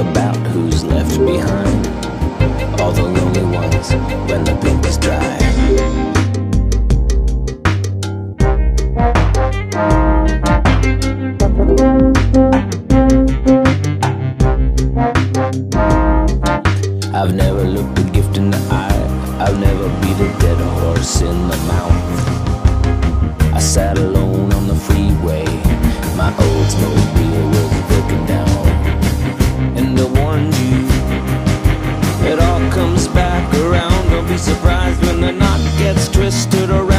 about who's left behind. All the lonely ones when the paint is dry. I've never looked a gift in the eye. I've never beat a dead horse in the mouth. I sat alone on the freeway. My Oldsmobile was broken down, and I warned you, it all comes back around. Don't be surprised when the knot gets twisted around.